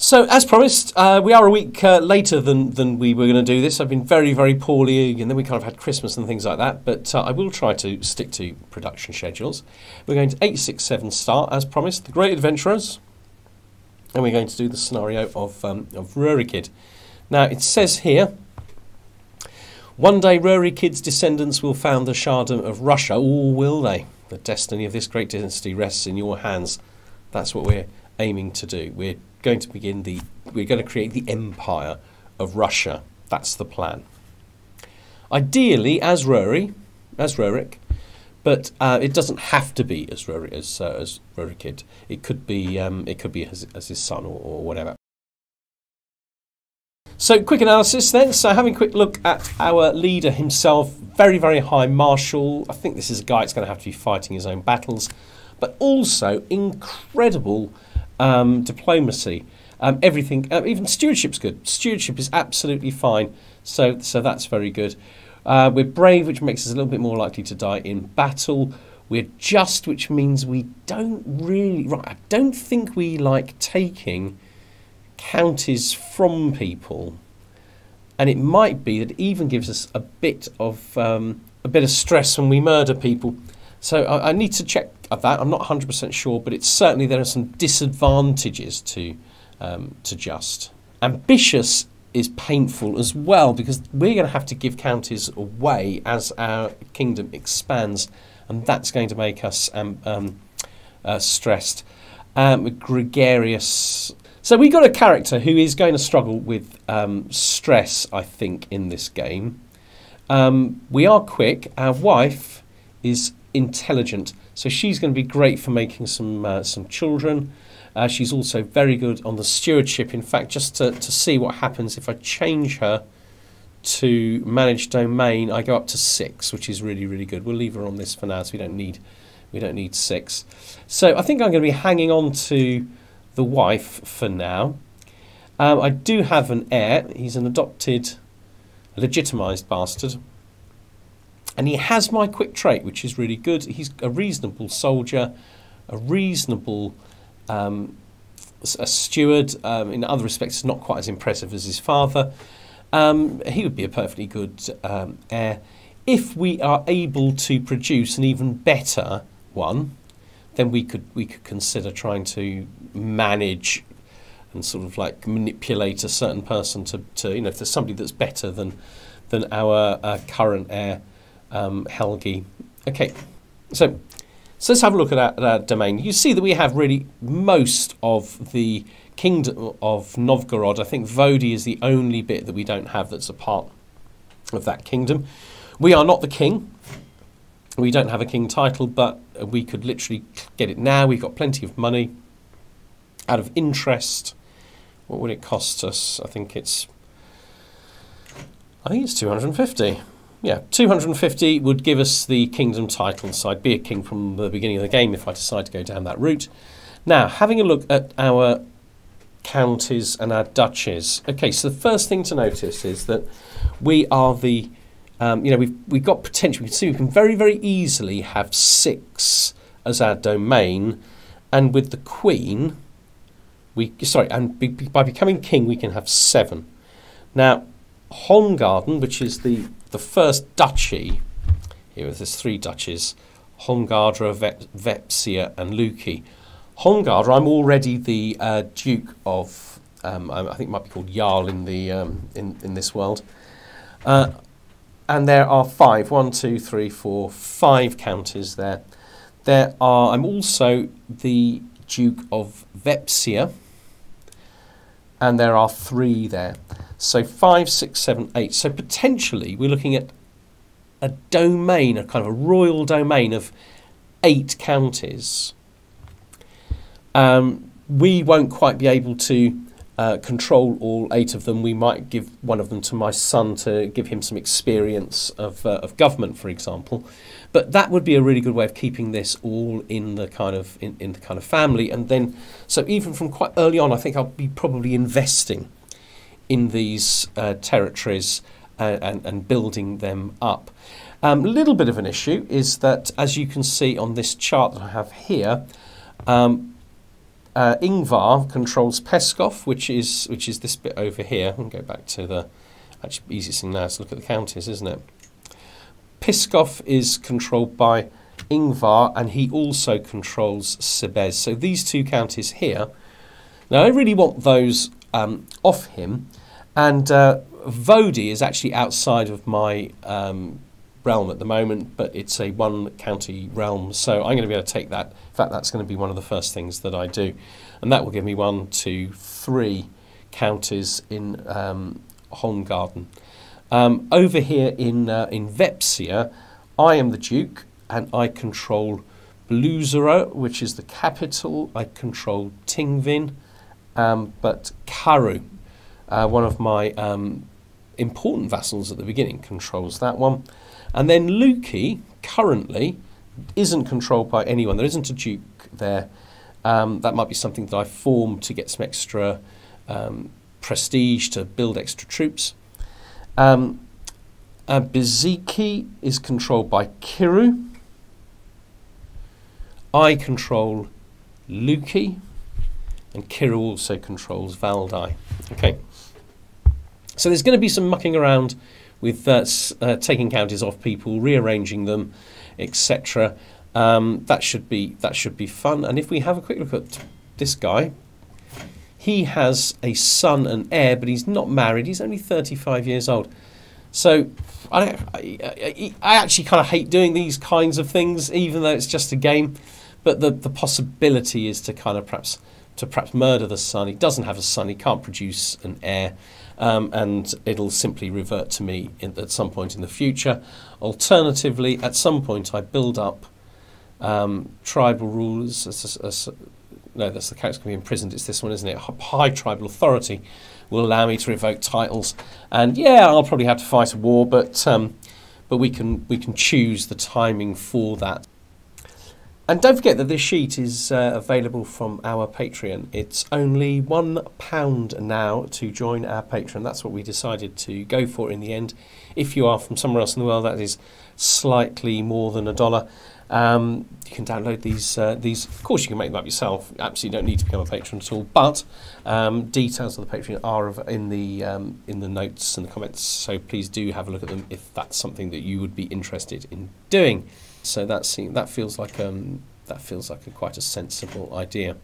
So, as promised, we are a week later than we were going to do this. I've been very, very poorly, and then we kind of had Christmas and things like that, but I will try to stick to production schedules. We're going to 867 start, as promised, The Great Adventurers, and we're going to do the scenario of Rurikid. Now, it says here, one day Rurikid's descendants will found the Tsardom of Russia. Or will they? The destiny of this great dynasty rests in your hands. That's what we're aiming to do. We're going to create the Empire of Russia. That's the plan. Ideally, as Rurik, but it doesn't have to be as Rurikid. It could be as his son or whatever. So, quick analysis then. So, having a quick look at our leader himself, very, very high marshal. I think this is a guy that's going to have to be fighting his own battles, but also incredible. Diplomacy, everything, even stewardship's good. Stewardship is absolutely fine, so that's very good. We're brave, which makes us a little bit more likely to die in battle. We're just, which means we don't really... Right, I don't think we like taking counties from people, and it might be that it even gives us a bit of stress when we murder people. So I need to check of that. I'm not 100% sure, but it's certainly there are some disadvantages to just. Ambitious is painful as well, because we're going to have to give counties away as our kingdom expands, and that's going to make us stressed. Gregarious. So we've got a character who is going to struggle with stress, I think, in this game. We are quick. Our wife is intelligent, so she's going to be great for making some children. She's also very good on the stewardship. In fact, just to see what happens if I change her to manage domain, I go up to 6, which is really, really good. We'll leave her on this for now, so we don't need 6. So I think I'm going to be hanging on to the wife for now. I do have an heir. He's an adopted, legitimised bastard. And he has my quick trait, which is really good. He's a reasonable soldier, a reasonable a steward. In other respects, not quite as impressive as his father. He would be a perfectly good heir. If we are able to produce an even better one, then we could consider trying to manage and sort of like manipulate a certain person to you know, if there's somebody that's better than our current heir. Helgi. Okay, so let's have a look at our domain. You see that we have really most of the Kingdom of Novgorod. I think Vodi is the only bit that we don't have that's a part of that kingdom. We are not the king. We don't have a king title, but we could literally get it now. We've got plenty of money. Out of interest, what would it cost us? I think it's 250. Yeah, 250 would give us the kingdom title, so I'd be a king from the beginning of the game if I decide to go down that route. Now, having a look at our counties and our duchies. Okay, so the first thing to notice is that we are the, you know, we've got potential. We can see we can very, very easily have 6 as our domain, and with the queen, by becoming king, we can have 7. Now, Holmgarðr, which is the first duchy, here there's 3 duchies, Holmgarðr, Vepsia and Luki. Holmgarðr, I'm already the Duke of, I think it might be called Jarl in this world. And there are 5, 5 counties there. I'm also the Duke of Vepsia, and there are 3 there. So 5, 6, 7, 8. So potentially we're looking at a domain, a kind of a royal domain of 8 counties. We won't quite be able to control all 8 of them. We might give one of them to my son to give him some experience of government, for example. But that would be a really good way of keeping this all in the kind of in the kind of family. And then, so even from quite early on, I think I'll be probably investing in these territories and building them up. A little bit of an issue is that, as you can see on this chart that I have here, Ingvar controls Peskov, which is this bit over here. And go back to the actually easiest thing now is to look at the counties, isn't it? Peskov is controlled by Ingvar, and he also controls Sebez. So these two counties here. Now I really want those off him, and Vodi is actually outside of my realm at the moment, but it's a one county realm, so I'm going to be able to take that. In fact, that's going to be one of the first things that I do, and that will give me 1, 2, 3 counties in Holmgarðr. Over here in Vepsia, I am the Duke, and I control Bluzera, which is the capital. I control Tingvin, but Karu, one of my important vassals at the beginning, controls that one. And then Luki, currently, isn't controlled by anyone. There isn't a duke there. That might be something that I form to get some extra prestige, to build extra troops. Biziki is controlled by Kiru. I control Luki, and Kiru also controls Valdi. Okay, so there's going to be some mucking around with taking counties off people, rearranging them, etc. That should be fun. And if we have a quick look at this guy, he has a son and heir, but he's not married. He's only 35 years old. So I actually kind of hate doing these kinds of things, even though it's just a game. But the possibility is to kind of perhaps murder the son. He doesn't have a son. He can't produce an heir. And it'll simply revert to me at some point in the future. Alternatively, at some point I build up tribal rulers. No, that's the character's going to be imprisoned. It's this one, isn't it? High tribal authority will allow me to revoke titles, and yeah, I'll probably have to fight a war, but we can choose the timing for that. And don't forget that this sheet is available from our Patreon. It's only £1 now to join our Patreon. That's what we decided to go for in the end. If you are from somewhere else in the world, that is slightly more than $1. You can download these. Of course, you can make them up yourself. Absolutely don't need to become a patron at all. But details of the Patreon are in the notes and the comments. So please do have a look at them if that's something that you would be interested in doing. So that feels like quite a sensible idea.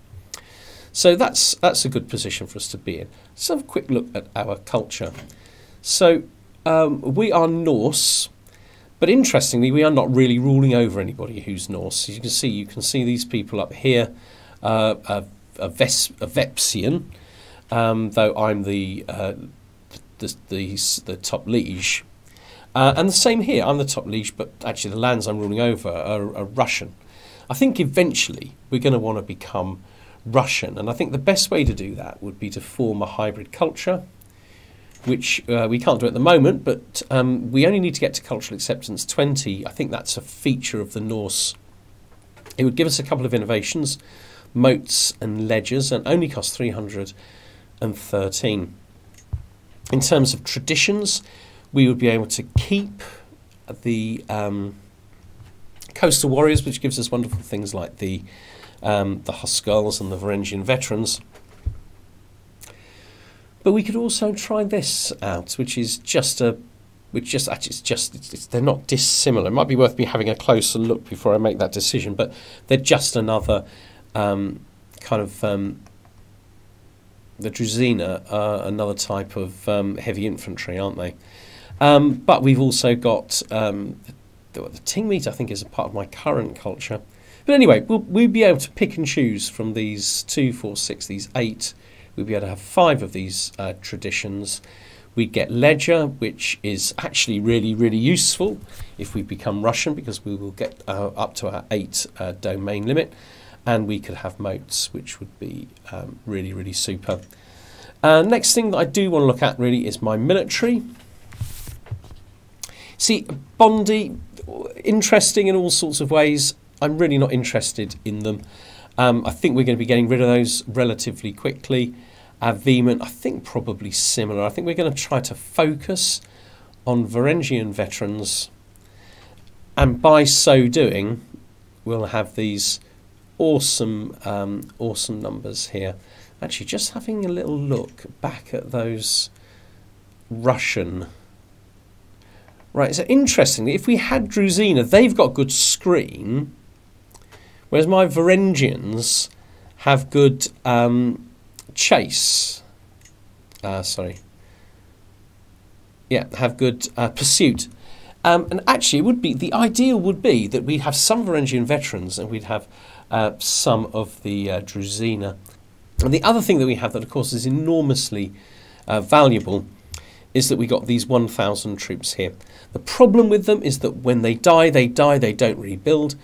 So that's a good position for us to be in. Let's have a quick look at our culture. So we are Norse. But interestingly, we are not really ruling over anybody who's Norse. As you can see these people up here, a Vepsian, though I'm the top liege, and the same here. I'm the top liege, but actually the lands I'm ruling over are Russian. I think eventually we're going to want to become Russian, and I think the best way to do that would be to form a hybrid culture, which we can't do at the moment, but we only need to get to cultural acceptance 20. I think that's a feature of the Norse. It would give us a couple of innovations, moats and ledgers, and only cost 313. In terms of traditions, we would be able to keep the coastal warriors, which gives us wonderful things like the Huskarls and the Varangian veterans. But we could also try this out, which is they're not dissimilar. It might be worth me having a closer look before I make that decision, but they're just another the Druzhina are another type of heavy infantry, aren't they? But we've also got the Tingmeat, I think, is a part of my current culture. But anyway, we'll be able to pick and choose from these 2, 4, 6, these 8. We'd be able to have 5 of these traditions. We'd get ledger, which is actually really, really useful if we become Russian, because we will get up to our 8 domain limit. And we could have moats, which would be really, really super. Next thing that I do want to look at, really, is my military. See, Bondi, interesting in all sorts of ways. I'm really not interested in them. I think we're going to be getting rid of those relatively quickly. Veman, I think probably similar. I think we're going to try to focus on Varangian veterans, and by so doing, we'll have these awesome, awesome numbers here. Actually, just having a little look back at those Russian. Right, so interestingly, if we had Druzhina, they've got good screen, whereas my Varangians have good chase. Sorry. Yeah, have good pursuit. And actually, it would be, the ideal would be that we'd have some Varangian veterans and we'd have some of the Druzhina. And the other thing that we have that, of course, is enormously valuable is that we got these 1,000 troops here. The problem with them is that when they die, they don't rebuild.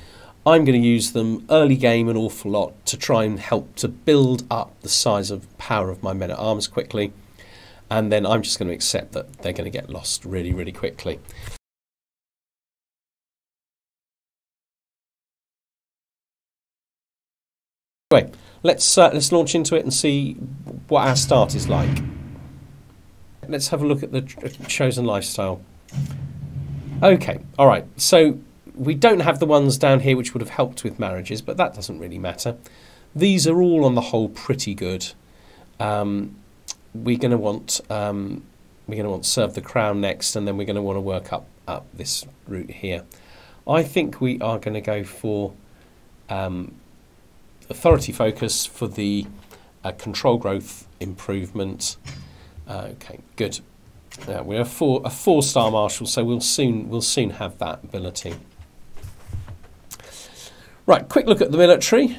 I'm going to use them early game an awful lot to try and help to build up the size of power of my men-at-arms quickly. And then I'm just going to accept that they're going to get lost really, really quickly. Anyway, let's launch into it and see what our start is like. Let's have a look at the chosen lifestyle. Okay, all right. So we don't have the ones down here which would have helped with marriages, but that doesn't really matter. These are all on the whole pretty good. We're going to want serve the crown next, and then we're going to want to work up this route here. I think we are going to go for authority focus for the control growth improvement. Okay, good. Now we're a four-star marshal, so we'll soon have that ability. Right, quick look at the military.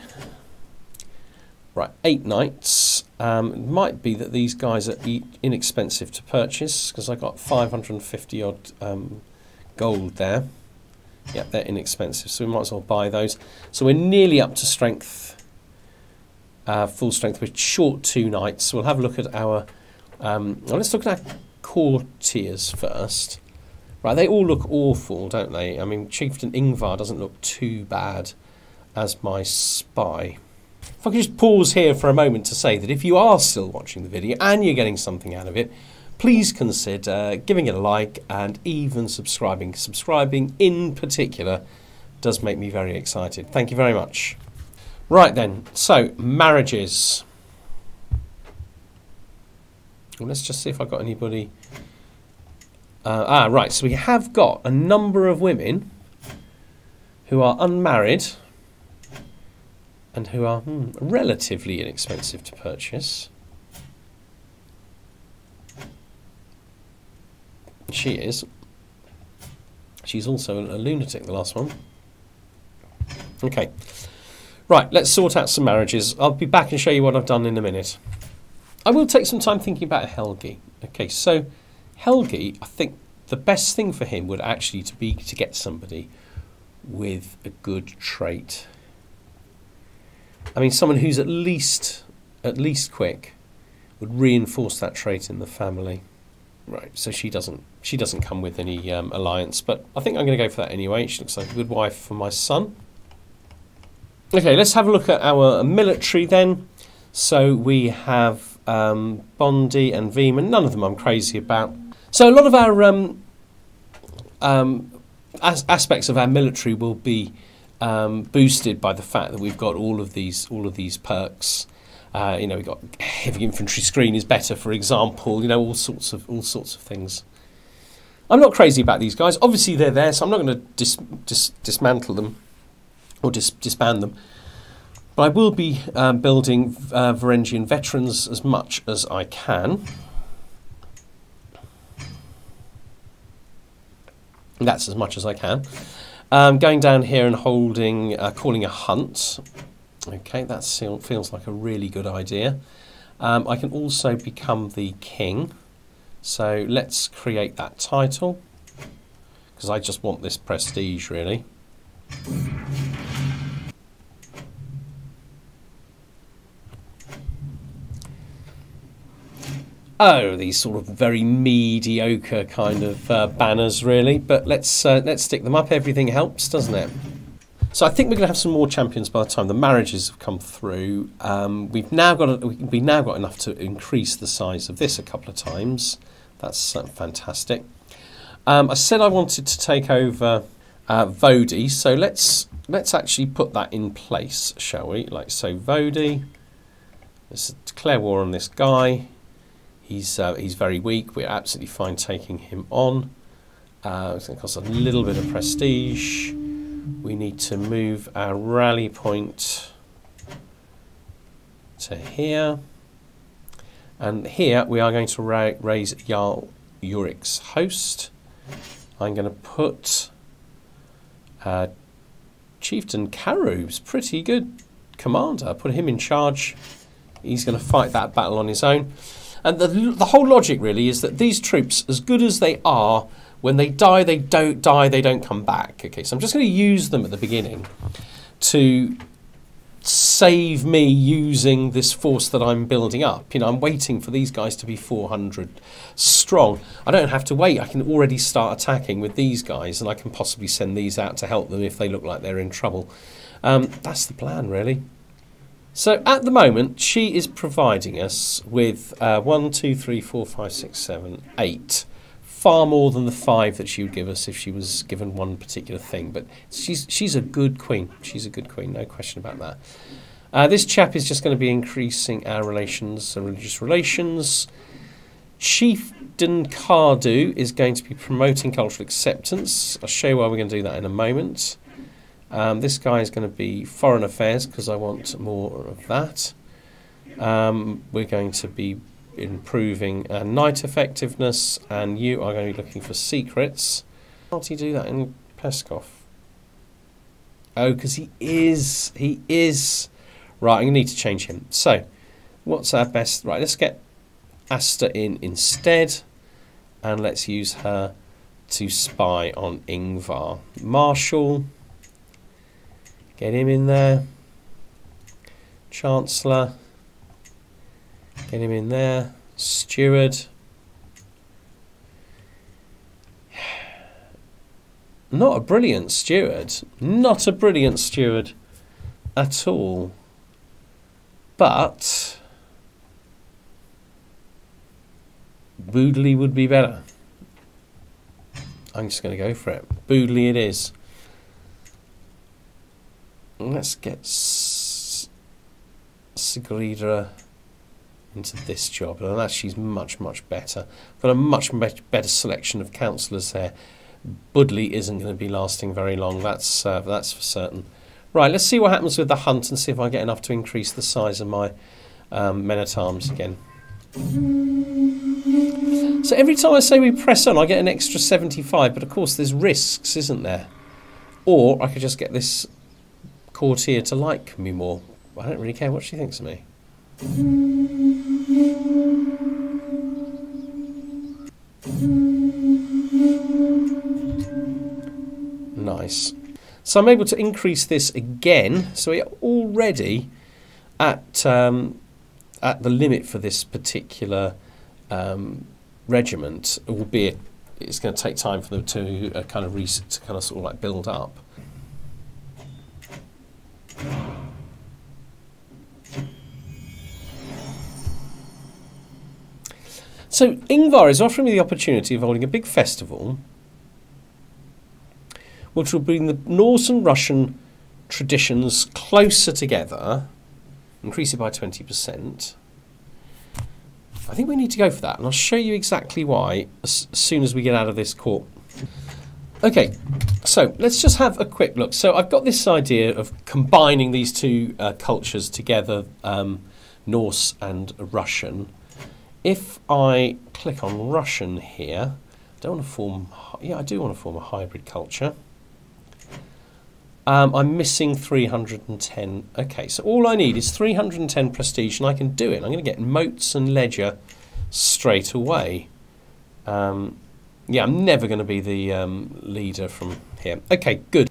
Right, 8 knights. It might be that these guys are inexpensive to purchase because I got 550 odd gold there. Yeah, they're inexpensive, so we might as well buy those. So we're nearly up to strength, full strength. We're short 2 knights. So we'll have a look at our. Well, let's look at our courtiers first. Right, they all look awful, don't they? I mean, Chieftain Ingvar doesn't look too bad as my spy. If I could just pause here for a moment to say that if you are still watching the video and you're getting something out of it, please consider giving it a like and even subscribing. Subscribing in particular does make me very excited. Thank you very much. Right then, so marriages. Well, let's just see if I've got anybody. Right, so we have got a number of women who are unmarried and who are relatively inexpensive to purchase. She is. She's also a lunatic, the last one. Okay. Right, let's sort out some marriages. I'll be back and show you what I've done in a minute. I will take some time thinking about Helgi. Okay, so Helgi, I think the best thing for him would actually be to get somebody with a good trait. I mean, someone who's at least quick would reinforce that trait in the family. Right, so she doesn't come with any alliance, but I think I'm going to go for that anyway. She looks like a good wife for my son. Okay, let's have a look at our military then. So we have Bondi and Veman. None of them I'm crazy about. So a lot of our aspects of our military will be boosted by the fact that we've got all of these perks. You know, we've got heavy infantry screen is better, for example. You know, all sorts of things. I'm not crazy about these guys. Obviously, they're there, so I'm not going to dismantle them or disband them. But I will be building Varangian veterans as much as I can. That's as much as I can. Going down here and holding, calling a hunt. Okay, that feels like a really good idea. I can also become the king. So let's create that title because I just want this prestige really. Oh, these sort of very mediocre kind of banners, really. But let's stick them up. Everything helps, doesn't it? So I think we're going to have some more champions by the time the marriages have come through. We've now got enough to increase the size of this a couple of times. That's fantastic. I said I wanted to take over Vodi. So let's actually put that in place, shall we? Like so, Vodi. Let's declare war on this guy. He's very weak. We're absolutely fine taking him on. It's going to cost a little bit of prestige. We need to move our rally point to here. And here we are going to raise Jarl Urik's host. I'm going to put Chieftain Karu, who's pretty good commander. I put him in charge. He's going to fight that battle on his own. And the whole logic really is that these troops, as good as they are, when they don't die, they don't come back. Okay, so I'm just going to use them at the beginning to save me using this force that I'm building up. You know, I'm waiting for these guys to be 400 strong. I don't have to wait. I can already start attacking with these guys, and I can possibly send these out to help them if they look like they're in trouble. That's the plan, really. So at the moment, she is providing us with 1, 2, 3, 4, 5, 6, 7, 8. Far more than the 5 that she would give us if she was given one particular thing. But she's a good queen. She's a good queen, no question about that. This chap is just going to be increasing our relations and religious relations. Chief Dincardu is going to be promoting cultural acceptance. I'll show you why we're going to do that in a moment. This guy is going to be foreign affairs because I want more of that. We're going to be improving knight effectiveness, and you are going to be looking for secrets. How do you do that in Peskov? Oh, because he is right. I'm gonna need to change him. So what's our best? Right, let's get Asta in instead, and let's use her to spy on Ingvar. Marshal, get him in there. Chancellor, get him in there. Steward. Not a brilliant steward. Not a brilliant steward at all. But Boodley would be better. I'm just going to go for it. Boodley it is. Let's get Sigridra into this job, and that she's much, much better. Got a much, much better selection of councillors there. Budley isn't going to be lasting very long, that's for certain. Right, let's see what happens with the hunt and see if I get enough to increase the size of my men-at-arms again. So every time I say we press on, I get an extra 75, but of course there's risks, isn't there? Or I could just get this courtier to like me more. I don't really care what she thinks of me. Nice. So I'm able to increase this again. So we're already at the limit for this particular regiment, albeit it's going to take time for them to kind of build up. So Ingvar is offering me the opportunity of holding a big festival which will bring the Norse and Russian traditions closer together, increase it by 20%. I think we need to go for that, and I'll show you exactly why as soon as we get out of this court. Okay, so let's just have a quick look. So I've got this idea of combining these two cultures together, Norse and Russian. If I click on Russian here, I don't want to form, yeah, I do want to form a hybrid culture. I'm missing 310. Okay, so all I need is 310 prestige, and I can do it. I'm going to get moats and ledger straight away. Yeah, I'm never going to be the leader from here. Okay, good.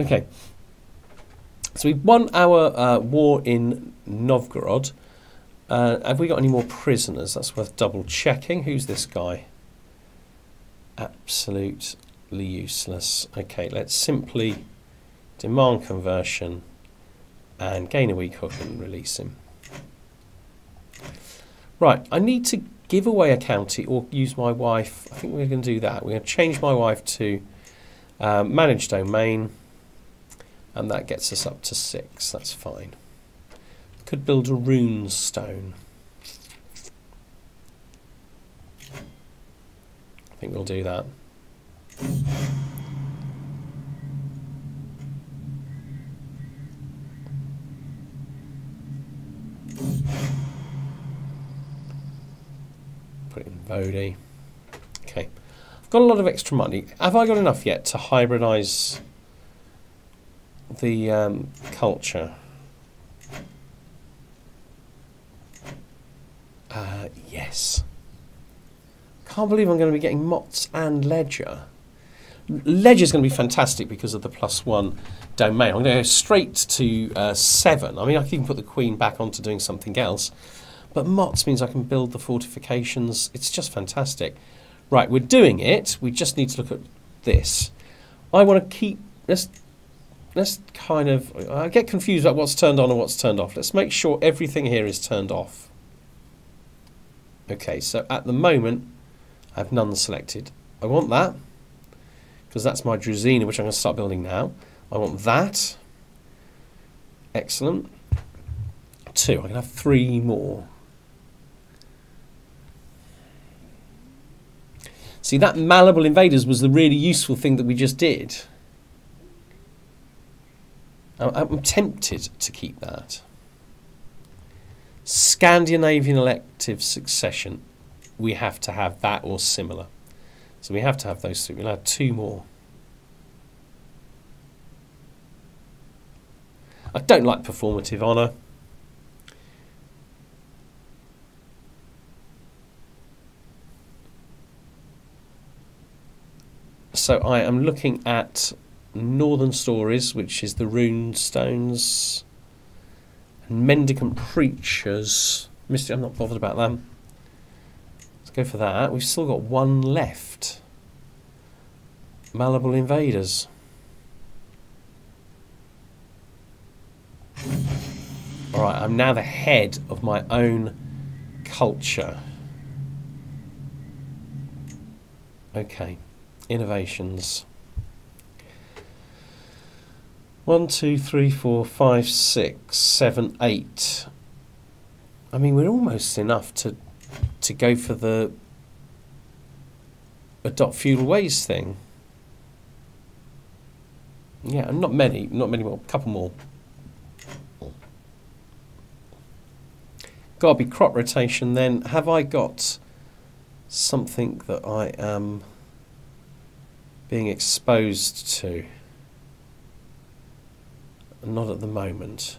Okay, so we've won our war in Novgorod. Have we got any more prisoners? That's worth double checking. Who's this guy? Absolutely useless. Okay, let's simply demand conversion and gain a weak hook and release him. Right, I need to give away a county or use my wife. I think we're going to do that. We're going to change my wife to manage domain, and that gets us up to 6. That's fine. Could build a rune stone. I think we'll do that. Put it in Vodi. Okay. I've got a lot of extra money. Have I got enough yet to hybridize the culture? Yes. Can't believe I'm going to be getting Mott's and Ledger. Ledger's going to be fantastic because of the +1 domain. I'm going to go straight to 7. I mean, I can even put the Queen back onto doing something else. But Mott's means I can build the fortifications. It's just fantastic. Right, we're doing it. We just need to look at this. I want to keep... Let's kind of... I get confused about what's turned on and what's turned off. Let's make sure everything here is turned off. Okay, so at the moment, I have none selected. I want that, because that's my Druzhina, which I'm going to start building now. I want that. Excellent. 2. I can have 3 more. See, that malleable invaders was the really useful thing that we just did. I'm tempted to keep that. Scandinavian elective succession. We have to have that or similar. So we have to have those 3. We'll add 2 more. I don't like performative honour. So I am looking at Northern Stories, which is the Rune Stones, and Mendicant Preachers. Mystic, I'm not bothered about them. Let's go for that. We've still got 1 left. Malleable Invaders. Alright, I'm now the head of my own culture. Okay, innovations. 1, 2, 3, 4, 5, 6, 7, 8. I mean, we're almost enough to go for the adopt feudal ways thing. Yeah, and not many more, a couple more. Gotta be crop rotation then. Have I got something that I am being exposed to? Not at the moment.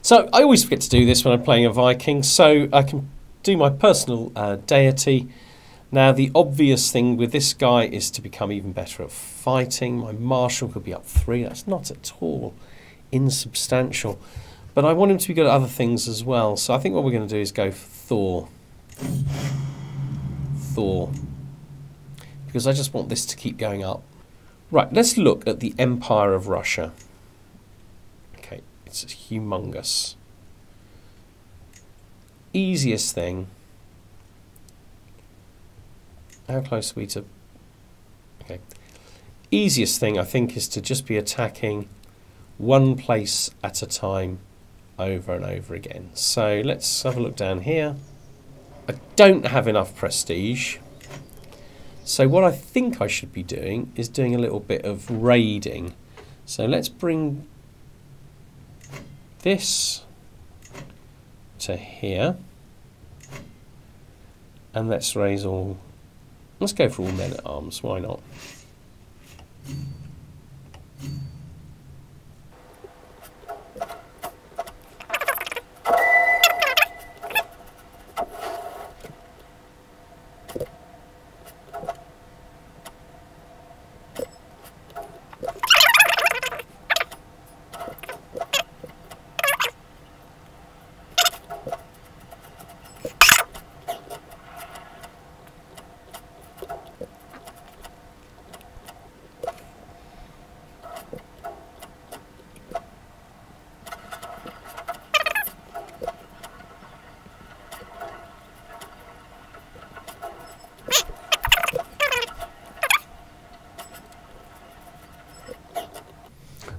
So I always forget to do this when I'm playing a Viking, so I can do my personal deity. Now the obvious thing with this guy is to become even better at fighting. My marshal could be up 3. That's not at all insubstantial. But I want him to be good at other things as well. So I think what we're going to do is go for Thor. Thor. Because I just want this to keep going up. Right, let's look at the Empire of Russia. It's humongous. Easiest thing. How close are we to... Okay. Easiest thing, I think, is to just be attacking one place at a time over and over again. So let's have a look down here. I don't have enough prestige. So what I think I should be doing is doing a little bit of raiding. So let's bring... this to here, and let's raise all. Let's go for all men at arms. Why not?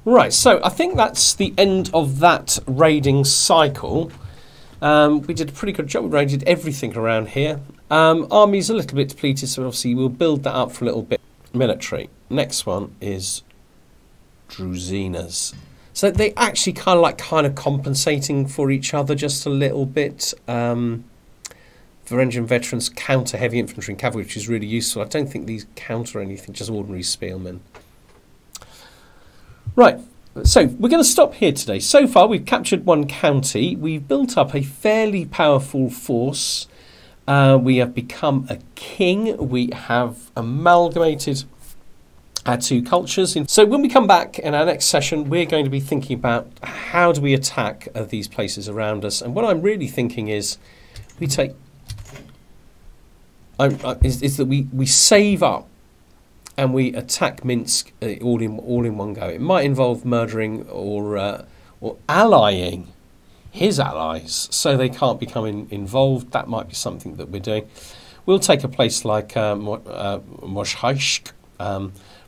Right, so I think that's the end of that raiding cycle. We did a pretty good job. We raided everything around here. Army's a little bit depleted, so obviously we'll build that up for a little bit. Military. Next one is Druzhina's. So they actually kind of compensating for each other just a little bit. Varangian veterans counter heavy infantry and cavalry, which is really useful. I don't think these counter anything, just ordinary spearmen. Right, so we're going to stop here today. So far, we've captured one county. We've built up a fairly powerful force. We have become a king. We have amalgamated our two cultures. So when we come back in our next session, we're going to be thinking about how do we attack these places around us. And what I'm really thinking is we take... that we save up and we attack Minsk all in one go. It might involve murdering or allying his allies so they can't become involved. That might be something that we're doing. We'll take a place like Moshaysk.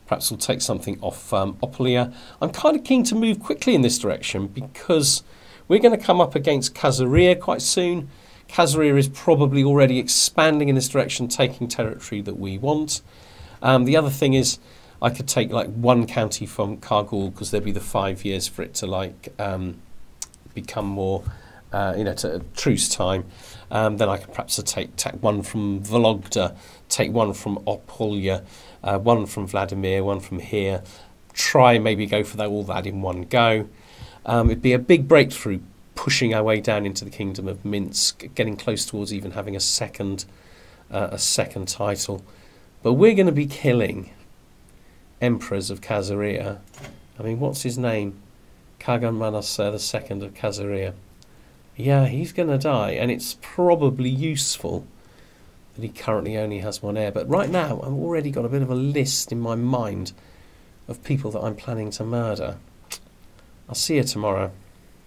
Perhaps we'll take something off Opolia. I'm kind of keen to move quickly in this direction because we're going to come up against Khazaria quite soon. Khazaria is probably already expanding in this direction, taking territory that we want. The other thing is I could take like one county from Kargul because there'd be the 5 years for it to like become more, to truce time. Then I could perhaps take one from Vologda, take one from Opolia, one from Vladimir, one from here. Try maybe go for that, all that in one go. It'd be a big breakthrough pushing our way down into the Kingdom of Minsk, getting close towards even having a second title. But we're going to be killing emperors of Khazaria. I mean, what's his name? Kagan Manasseh II of Khazaria. Yeah, he's going to die, and it's probably useful that he currently only has one heir. But right now, I've already got a bit of a list in my mind of people that I'm planning to murder. I'll see you tomorrow.